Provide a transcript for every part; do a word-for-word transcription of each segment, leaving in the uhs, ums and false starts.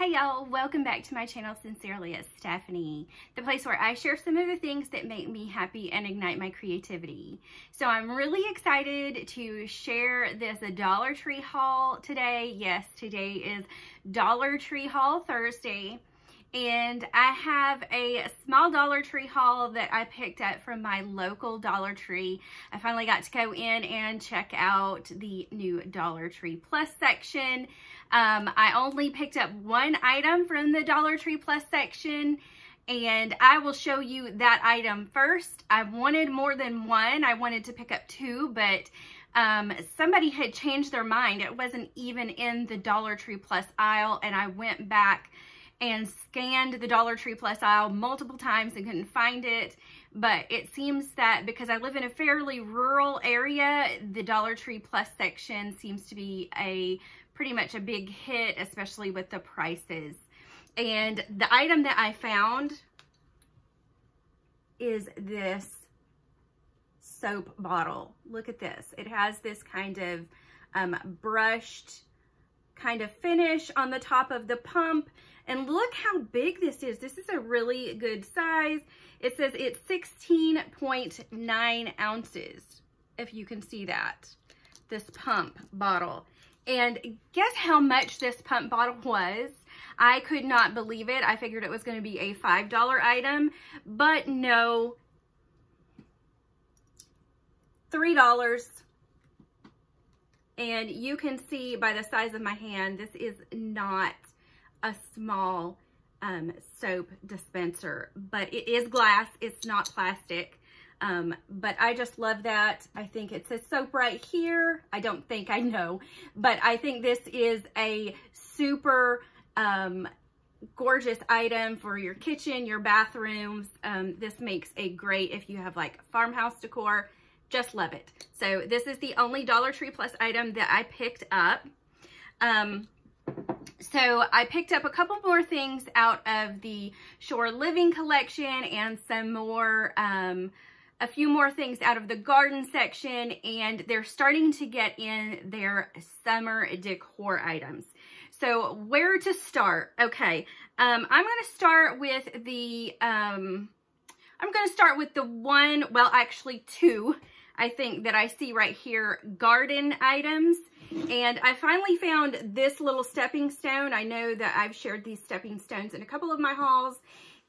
Hey y'all, welcome back to my channel, Sincerely. It's Stephanie, the place where I share some of the things that make me happy and ignite my creativity. So I'm really excited to share this Dollar Tree haul today. Yes, today is Dollar Tree haul Thursday. And I have a small Dollar Tree haul that I picked up from my local Dollar Tree. I finally got to go in and check out the new Dollar Tree Plus section. Um, I only picked up one item from the Dollar Tree Plus section, and I will show you that item first. I wanted more than one. I wanted to pick up two, but um, somebody had changed their mind. It wasn't even in the Dollar Tree Plus aisle, and I went back and scanned the Dollar Tree Plus aisle multiple times and couldn't find it. But it seems that because I live in a fairly rural area, the Dollar Tree Plus section seems to be a pretty much a big hit, especially with the prices. And the item that I found is this soap bottle. Look at this. It has this kind of um, brushed kind of finish on the top of the pump. And look how big this is. This is a really good size. It says it's sixteen point nine ounces, if you can see that, this pump bottle. And guess how much this pump bottle was? I could not believe it. I figured it was going to be a five dollar item, but no, three dollars. And you can see by the size of my hand, this is not a small um, soap dispenser, but it is glass. It's not plastic. Um, but I just love that. I think it says soap right here. I don't think I know, but I think this is a super um, gorgeous item for your kitchen, your bathrooms. Um, this makes a great, if you have like farmhouse decor, just love it. So this is the only Dollar Tree Plus item that I picked up. Um, So I picked up a couple more things out of the Shore Living collection and some more, um, a few more things out of the garden section, and they're starting to get in their summer decor items. So where to start? Okay, um, I'm going to start with the, um, I'm going to start with the one, well actually two, I think that I see right here, garden items. And I finally found this little stepping stone. I know that I've shared these stepping stones in a couple of my hauls.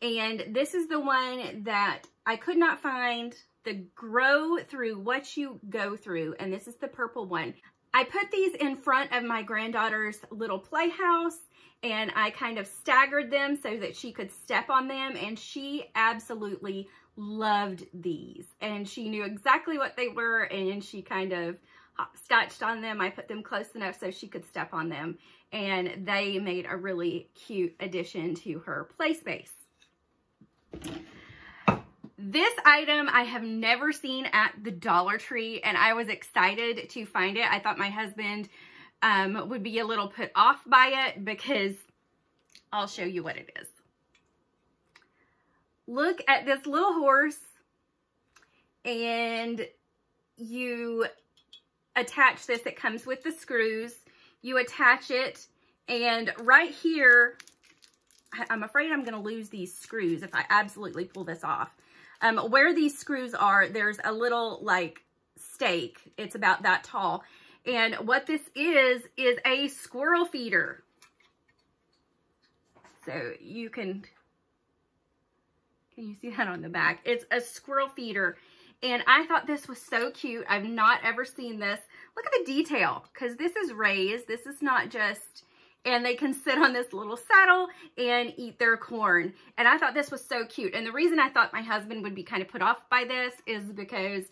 And this is the one that I could not find, the grow through what you go through. And this is the purple one. I put these in front of my granddaughter's little playhouse, and I kind of staggered them so that she could step on them. And she absolutely loved these. And she knew exactly what they were, and she kind of hopscotched on them. I put them close enough so she could step on them, and they made a really cute addition to her play space. This item I have never seen at the Dollar Tree, and I was excited to find it. I thought my husband um, would be a little put off by it, because I'll show you what it is. Look at this little horse, and you attach this. It comes with the screws. You attach it, and right here, I'm afraid I'm going to lose these screws if I absolutely pull this off. Um, where these screws are, there's a little like stake. It's about that tall. And what this is, is a squirrel feeder. So you can, can you see that on the back? It's a squirrel feeder. And I thought this was so cute. I've not ever seen this. Look at the detail, because this is raised. This is not just, and they can sit on this little saddle and eat their corn. And I thought this was so cute. And the reason I thought my husband would be kind of put off by this is because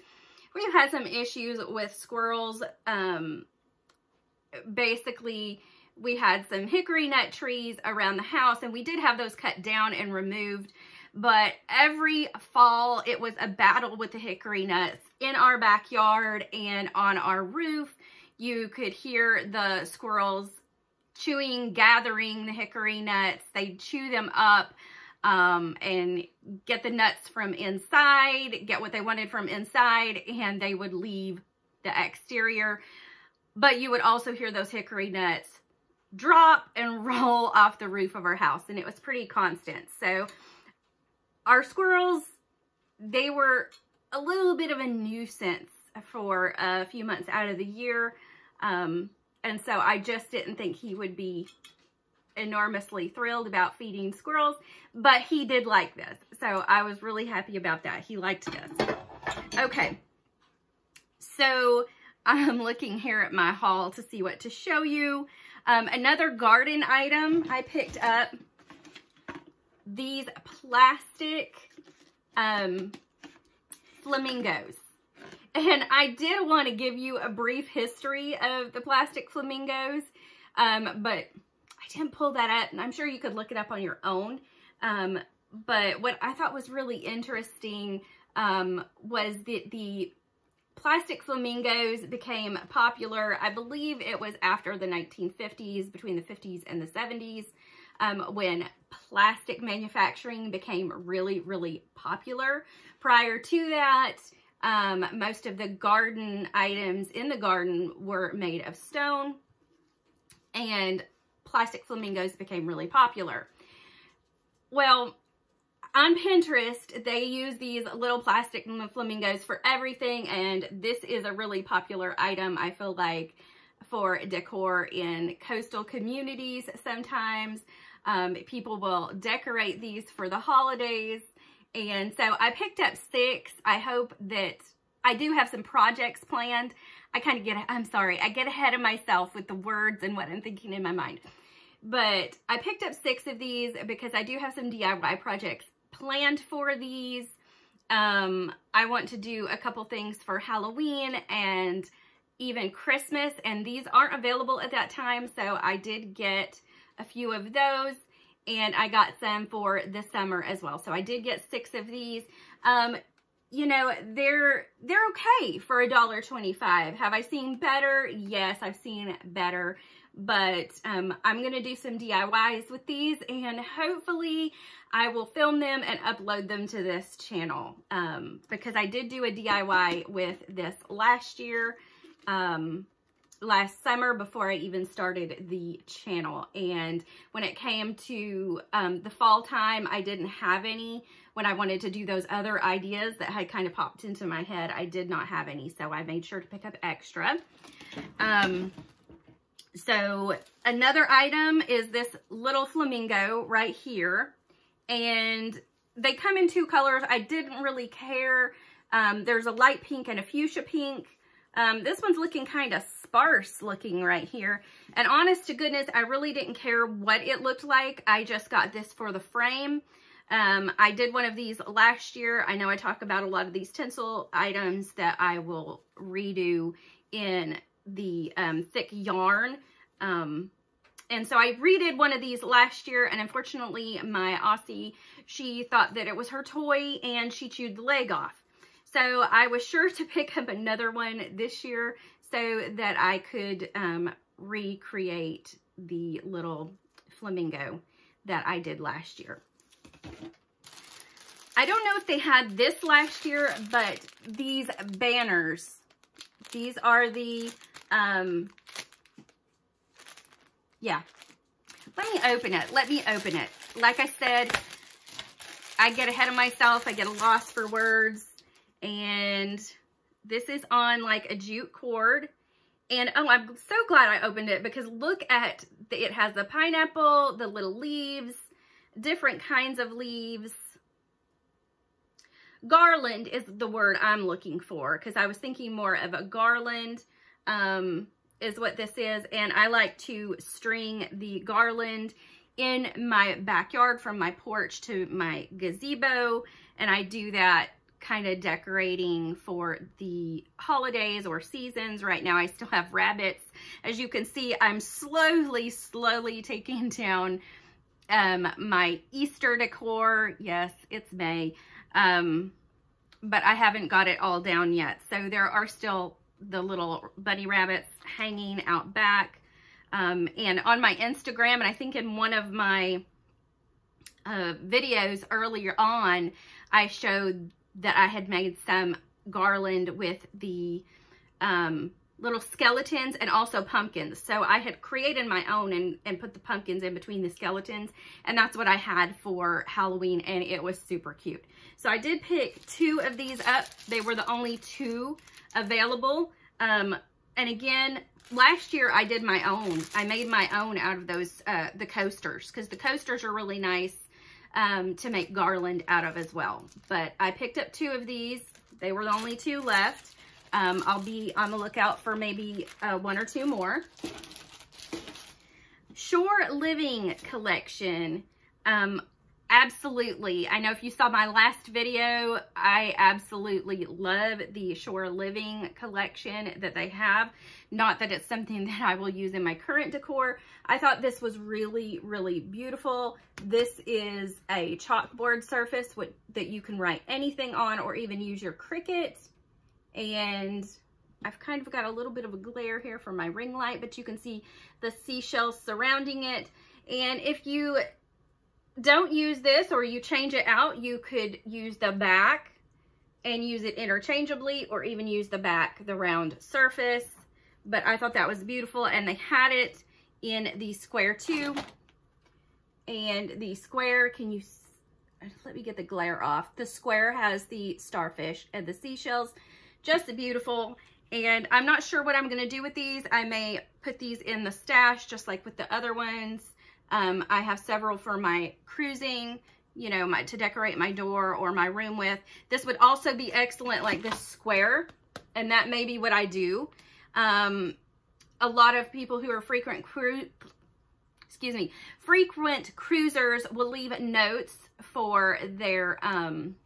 we've had some issues with squirrels. Um, basically, we had some hickory nut trees around the house, and we did have those cut down and removed. But every fall, it was a battle with the hickory nuts in our backyard and on our roof. You could hear the squirrels chewing, gathering the hickory nuts. They'd chew them up um, and get the nuts from inside, get what they wanted from inside, and they would leave the exterior. But you would also hear those hickory nuts drop and roll off the roof of our house, and it was pretty constant. So our squirrels, they were a little bit of a nuisance for a few months out of the year, um, and so I just didn't think he would be enormously thrilled about feeding squirrels, but he did like this, so I was really happy about that. He liked this. Okay, so I'm looking here at my haul to see what to show you. Um, another garden item I picked up, these plastic um, flamingos. And I did want to give you a brief history of the plastic flamingos, um, but I didn't pull that up, and I'm sure you could look it up on your own. Um, but what I thought was really interesting um, was that the plastic flamingos became popular, I believe it was after the nineteen fifties, between the fifties and the seventies, um, when plastic manufacturing became really, really popular. Prior to that, um, most of the garden items in the garden were made of stone, and plastic flamingos became really popular. Well, on Pinterest, they use these little plastic flamingos for everything, and this is a really popular item, I feel like, for decor in coastal communities sometimes. Um, people will decorate these for the holidays, and so I picked up six. I hope that I do have some projects planned. I kind of get, I'm sorry, I get ahead of myself with the words and what I'm thinking in my mind. But I picked up six of these because I do have some D I Y projects planned for these. Um, I want to do a couple things for Halloween and even Christmas, and these aren't available at that time, so I did get a few of those, and I got some for the summer as well. So I did get six of these. Um, you know, they're they're okay for a dollar twenty-five. Have I seen better? Yes, I've seen better. But um, I'm going to do some D I Ys with these, and hopefully I will film them and upload them to this channel, um, because I did do a D I Y with this last year, um, last summer, before I even started the channel. And when it came to um, the fall time, I didn't have any. When I wanted to do those other ideas that had kind of popped into my head, I did not have any, so I made sure to pick up extra. Um... So another item is this little flamingo right here, and they come in two colors. I didn't really care. Um, there's a light pink and a fuchsia pink. Um, this one's looking kind of sparse looking right here, and honest to goodness, I really didn't care what it looked like. I just got this for the frame. Um, I did one of these last year. I know I talk about a lot of these tinsel items that I will redo in the um, thick yarn, um, and so I redid one of these last year, and unfortunately my Aussie, she thought that it was her toy and she chewed the leg off, so I was sure to pick up another one this year so that I could um, recreate the little flamingo that I did last year. I don't know if they had this last year, but these banners, these are the Um, yeah, let me open it. Let me open it. Like I said, I get ahead of myself. I get a loss for words. And this is on like a jute cord. And oh, I'm so glad I opened it, because look at, the, it has the pineapple, the little leaves, different kinds of leaves. Garland is the word I'm looking for, because I was thinking more of a garland. Um, is what this is, and I like to string the garland in my backyard from my porch to my gazebo, and I do that kind of decorating for the holidays or seasons. Right now I still have rabbits. As you can see, I'm slowly, slowly taking down um, my Easter decor. Yes, it's May, um, but I haven't got it all down yet, so there are still the little bunny rabbits hanging out back. Um, and on my Instagram, and I think in one of my uh, videos earlier on, I showed that I had made some garland with the um, little skeletons and also pumpkins. So I had created my own and, and put the pumpkins in between the skeletons, and that's what I had for Halloween, and it was super cute. So I did pick two of these up. They were the only two available. Um, and again, last year I did my own. I made my own out of those, uh, the coasters, because the coasters are really nice um, to make garland out of as well. But I picked up two of these. They were the only two left. Um, I'll be on the lookout for maybe uh, one or two more. Shore Living collection. Um, absolutely. I know if you saw my last video, I absolutely love the Shore Living collection that they have. Not that it's something that I will use in my current decor. I thought this was really, really beautiful. This is a chalkboard surface with, that you can write anything on or even use your Cricut. And I've kind of got a little bit of a glare here from my ring light, but you can see the seashells surrounding it. And if you don't use this or you change it out, you could use the back and use it interchangeably, or even use the back, the round surface. But I thought that was beautiful, and they had it in the square too. And the square, can you, let me get the glare off. The square has the starfish and the seashells. Just beautiful. And I'm not sure what I'm going to do with these. I may put these in the stash just like with the other ones. Um, I have several for my cruising, you know, my, to decorate my door or my room with. This would also be excellent like this square, and that may be what I do. Um, a lot of people who are frequent cru excuse me, frequent cruisers will leave notes for their, um,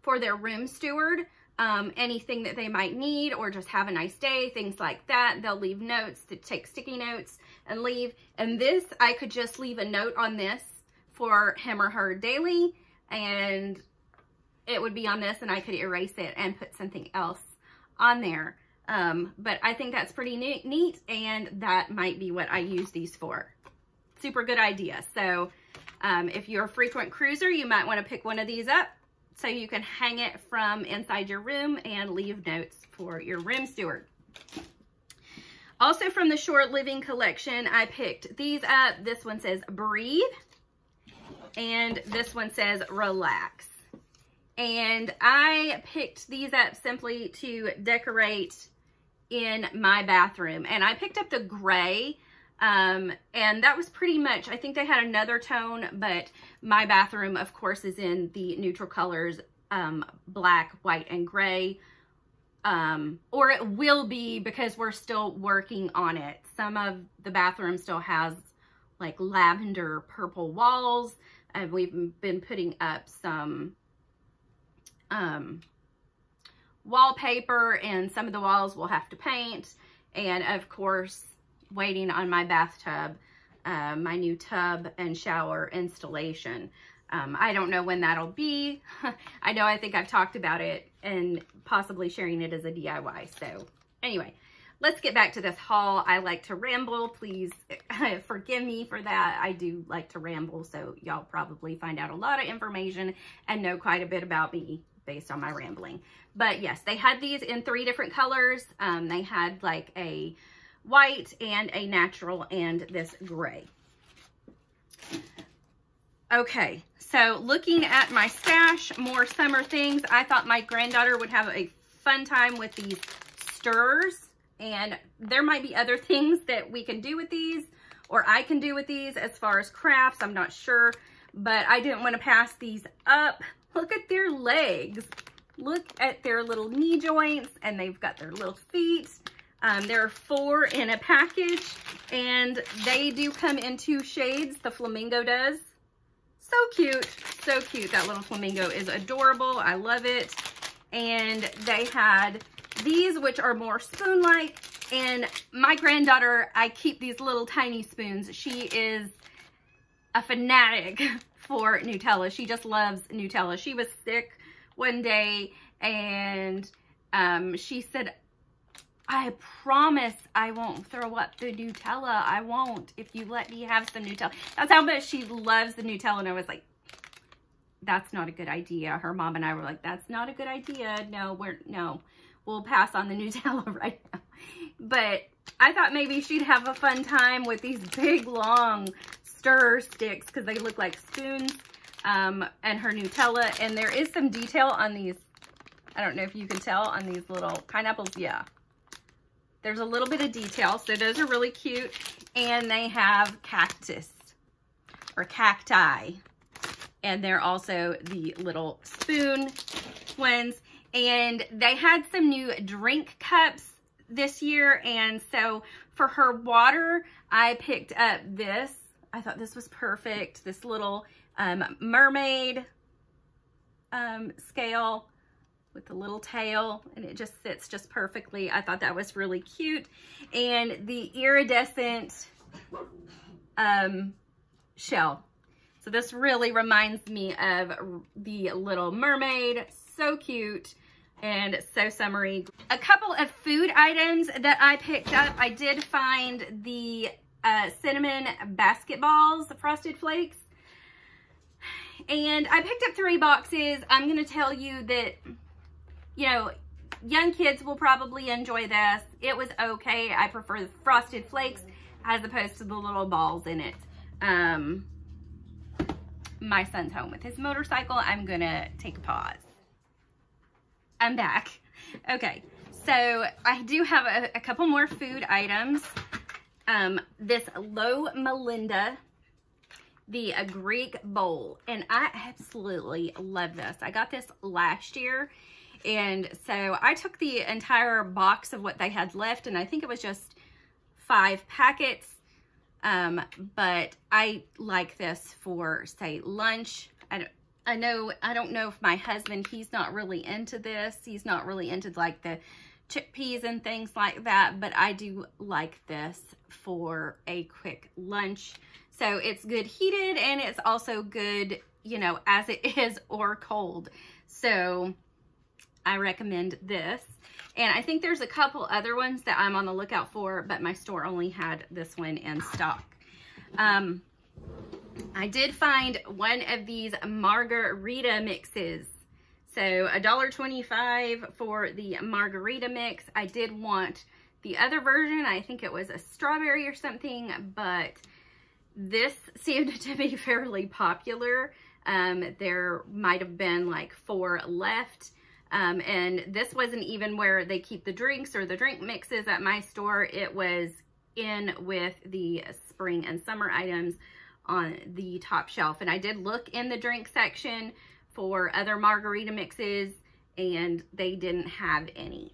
for their room steward. Um, anything that they might need, or just have a nice day, things like that. They'll leave notes, to take sticky notes and leave. And this, I could just leave a note on this for him or her daily, and it would be on this, and I could erase it and put something else on there. Um, but I think that's pretty neat, and that might be what I use these for. Super good idea. So um, if you're a frequent cruiser, you might want to pick one of these up. So you can hang it from inside your room and leave notes for your room steward. Also from the Shore Living collection, I picked these up. This one says breathe, and this one says relax. And I picked these up simply to decorate in my bathroom. And I picked up the gray. Um, and that was pretty much, I think they had another tone, but my bathroom, of course, is in the neutral colors, um, black, white, and gray. Um, or it will be, because we're still working on it. Some of the bathroom still has like lavender purple walls, and we've been putting up some, um, wallpaper, and some of the walls we'll have to paint. And of course, waiting on my bathtub, uh, my new tub and shower installation. Um, I don't know when that'll be. I know I think I've talked about it and possibly sharing it as a D I Y. So anyway, let's get back to this haul. I like to ramble. Please forgive me for that. I do like to ramble. So y'all probably find out a lot of information and know quite a bit about me based on my rambling. But yes, they had these in three different colors. Um, they had like a white and a natural and this gray. Okay, so looking at my stash, more summer things. I thought my granddaughter would have a fun time with these stirrers, and there might be other things that we can do with these, or I can do with these as far as crafts. I'm not sure, but I didn't want to pass these up. Look at their legs. Look at their little knee joints, and they've got their little feet. Um, there are four in a package, and they do come in two shades. The flamingo does. So cute. So cute. That little flamingo is adorable. I love it. And they had these, which are more spoon-like. And my granddaughter, I keep these little tiny spoons. She is a fanatic for Nutella. She just loves Nutella. She was sick one day, and um, she said, I promise I won't throw up the Nutella. I won't if you let me have some Nutella. That's how much she loves the Nutella. And I was like, that's not a good idea. Her mom and I were like, that's not a good idea. No, we're, no, we'll pass on the Nutella right now. But I thought maybe she'd have a fun time with these big, long stir sticks because they look like spoons, um, and her Nutella. And there is some detail on these. I don't know if you can tell on these little pineapples. Yeah. There's a little bit of detail. So those are really cute. And they have cactus or cacti. And they're also the little spoon ones. And they had some new drink cups this year. And so for her water, I picked up this. I thought this was perfect. This little um, mermaid um, scale with the little tail, and it just sits just perfectly. I thought that was really cute. And the iridescent um, shell. So this really reminds me of the Little Mermaid. So cute and so summery. A couple of food items that I picked up. I did find the uh, cinnamon basketballs, the Frosted Flakes. And I picked up three boxes. I'm going to tell you that, you know, young kids will probably enjoy this. It was okay. I prefer the Frosted Flakes as opposed to the little balls in it. Um... My son's home with his motorcycle. I'm gonna take a pause. I'm back. Okay, so I do have a, a couple more food items. Um, this Loma Linda, the uh, Greek bowl, and I absolutely love this. I got this last year, and so I took the entire box of what they had left, and I think it was just five packets. Um, but I like this for, say, lunch. I, don't, I know, I don't know if my husband, he's not really into this. He's not really into like the chickpeas and things like that, but I do like this for a quick lunch. So it's good heated, and it's also good, you know, as it is or cold. So I recommend this. And I think there's a couple other ones that I'm on the lookout for, but my store only had this one in stock. Um, I did find one of these margarita mixes. So a dollar twenty-five for the margarita mix. I did want the other version. I think it was a strawberry or something, but this seemed to be fairly popular. Um, there might have been like four left. Um, and this wasn't even where they keep the drinks or the drink mixes at my store. It was in with the spring and summer items on the top shelf. And I did look in the drink section for other margarita mixes, and they didn't have any.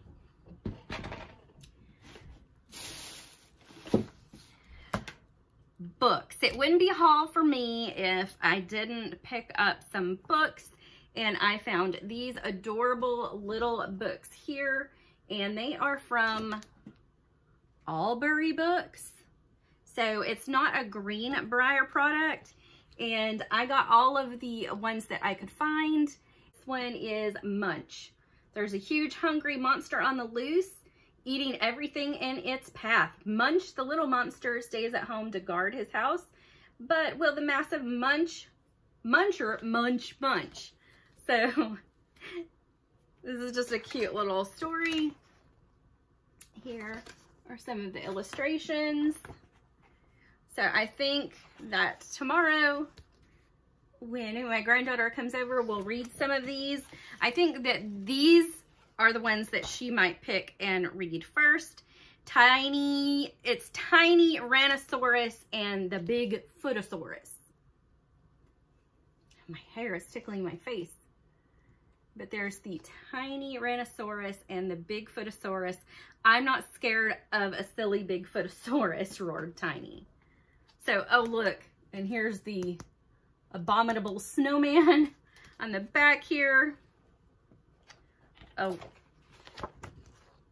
Books. It wouldn't be a haul for me if I didn't pick up some books. And I found these adorable little books here, and they are from Albury Books. So it's not a Greenbrier product, and I got all of the ones that I could find. This one is Munch. There's a huge hungry monster on the loose, eating everything in its path. Munch, the little monster, stays at home to guard his house, but will the massive munch, muncher, munch, munch. So this is just a cute little story. Here are some of the illustrations. So I think that tomorrow when my granddaughter comes over, we'll read some of these. I think that these are the ones that she might pick and read first. Tiny, it's Tiny Rhinoceros and the Big Footosaurus. My hair is tickling my face. But there's the Tiny Rhinoceros and the Big Footosaurus. I'm not scared of a silly Big Footosaurus, roared Tiny. So, oh look, and here's the abominable snowman on the back here. Oh,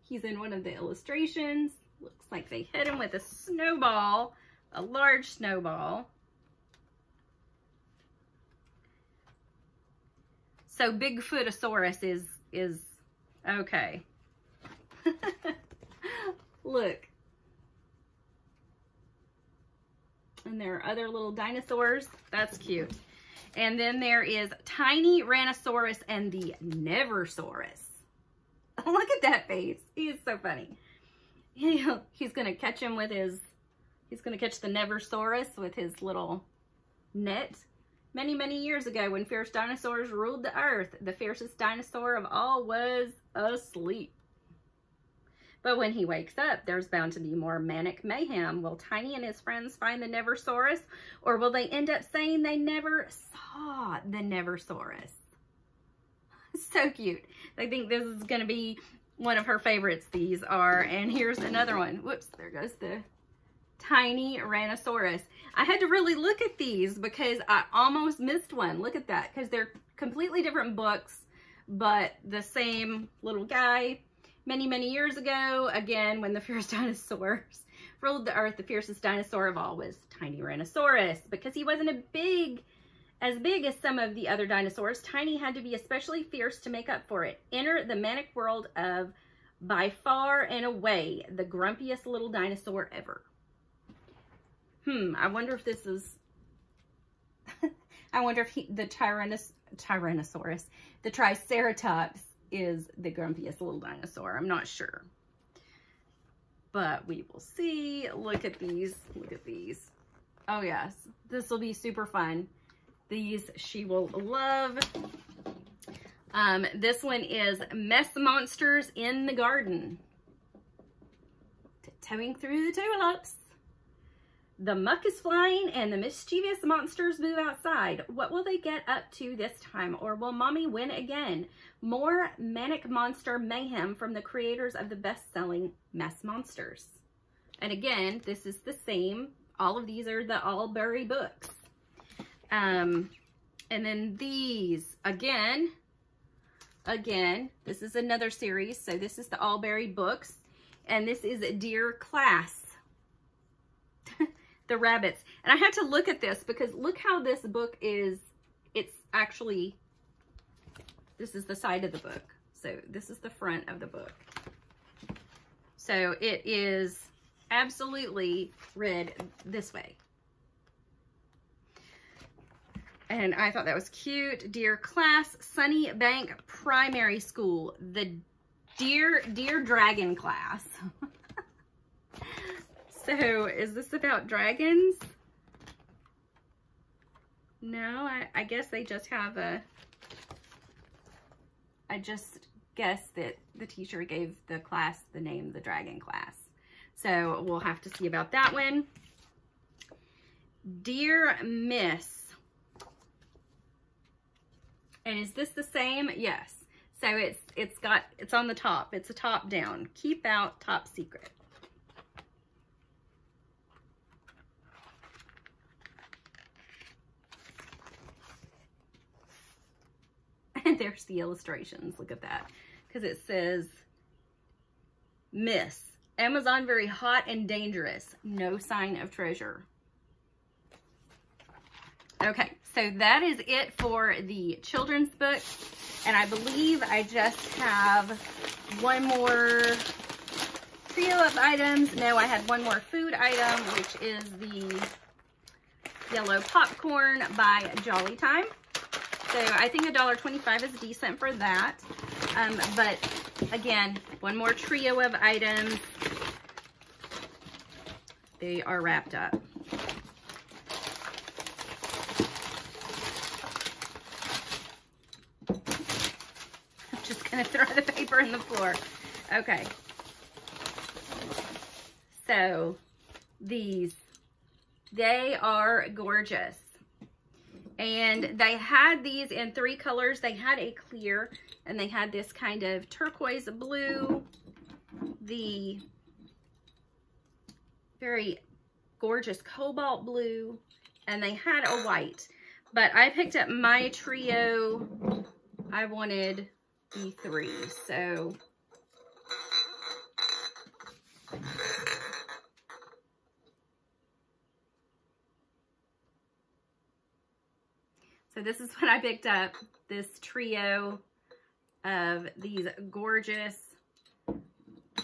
he's in one of the illustrations. Looks like they hit him with a snowball, a large snowball. So Big Footosaurus is, is okay. Look. And there are other little dinosaurs. That's cute. And then there is Tiny Rhinoceros and the Neversaurus. Look at that face. He is so funny. He's going to catch him with his, he's going to catch the Neversaurus with his little net. Many, many years ago, when fierce dinosaurs ruled the earth, the fiercest dinosaur of all was asleep. But when he wakes up, there's bound to be more manic mayhem. Will Tiny and his friends find the Neversaurus, or will they end up saying they never saw the Neversaurus? So cute. I think this is going to be one of her favorites, these are. And here's another one. Whoops, there goes the tiny Ranosaurus. I had to really look at these because I almost missed one. Look at that, because they're completely different books, but the same little guy. Many, many years ago, again, when the fierce dinosaurs ruled the earth, the fiercest dinosaur of all was Tiny Ranosaurus. Because he wasn't a big, as big as some of the other dinosaurs, Tiny had to be especially fierce to make up for it. Enter the manic world of, by far and away, the grumpiest little dinosaur ever. Hmm, I wonder if this is... I wonder if he, the Tyrannos, Tyrannosaurus, the Triceratops, is the grumpiest little dinosaur. I'm not sure, but we will see. Look at these, look at these. Oh yes, this will be super fun. These she will love. Um, this one is Mess Monsters in the Garden. Tiptoeing through the tulips. The muck is flying and the mischievous monsters move outside. What will they get up to this time? Or will Mommy win again? More manic monster mayhem from the creators of the best-selling Mess Monsters. And again, this is the same. All of these are the Albury books. Um, and then these, again, again, this is another series. So this is the Albury books. And this is Dear Class. The rabbits. And I had to look at this because look how this book is, it's actually, this is the side of the book. So this is the front of the book. So it is absolutely read this way. And I thought that was cute. Dear Class, Sunny Bank Primary School, the Dear, Dear Dragon Class. So, is this about dragons? No, I, I guess they just have a... I just guessed that the teacher gave the class the name the Dragon Class. So, we'll have to see about that one. Dear Miss. And is this the same? Yes. So, it's it's got... It's on the top. It's a top down. Keep out top secret. There's the illustrations. Look at that. Because it says, Miss, Amazon very hot and dangerous. No sign of treasure. Okay, so that is it for the children's book. And I believe I just have one more trio of items. No, I had one more food item, which is the yellow popcorn by Jolly Time. So I think a dollar twenty-five is decent for that. Um, but again, one more trio of items. They are wrapped up. I'm just gonna throw the paper in the floor. Okay. So these, they are gorgeous. And they had these in three colors. They had a clear, and they had this kind of turquoise blue, the very gorgeous cobalt blue, and they had a white. But I picked up my trio. I wanted the three, so... So this is what I picked up, this trio of these gorgeous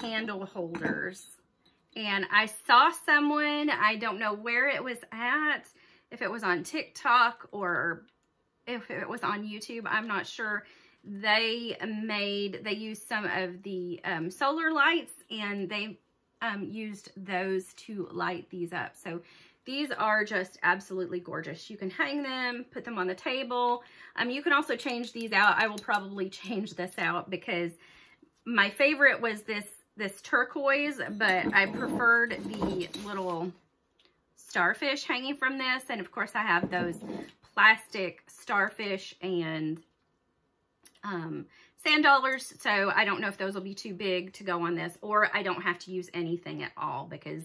candle holders. And I saw someone, I don't know where it was at, if it was on TikTok or if it was on YouTube, I'm not sure. they made, they used some of the um, solar lights, and they um, used those to light these up. So these are just absolutely gorgeous. You can hang them, put them on the table. Um, you can also change these out. I will probably change this out because my favorite was this this turquoise, but I preferred the little starfish hanging from this. And of course I have those plastic starfish and um, sand dollars. So I don't know if those will be too big to go on this, or I don't have to use anything at all because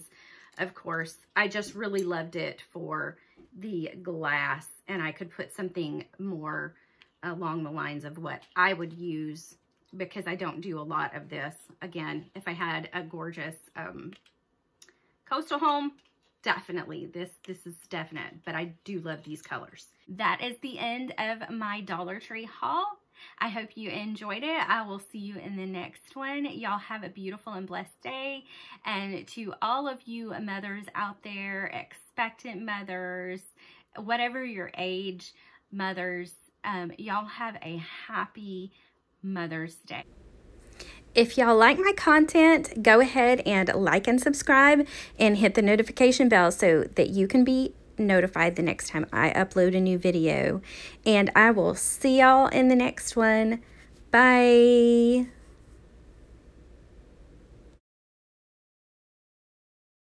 of course I just really loved it for the glass, and I could put something more along the lines of what I would use because I don't do a lot of this. Again, if I had a gorgeous um, coastal home, definitely, this, this is definite, but I do love these colors. That is the end of my Dollar Tree haul. I hope you enjoyed it. I will see you in the next one. Y'all have a beautiful and blessed day. And to all of you mothers out there, expectant mothers, whatever your age, mothers, um, y'all have a happy Mother's Day. If y'all like my content, go ahead and like and subscribe and hit the notification bell so that you can be notified the next time I upload a new video. And I will see y'all in the next one. Bye.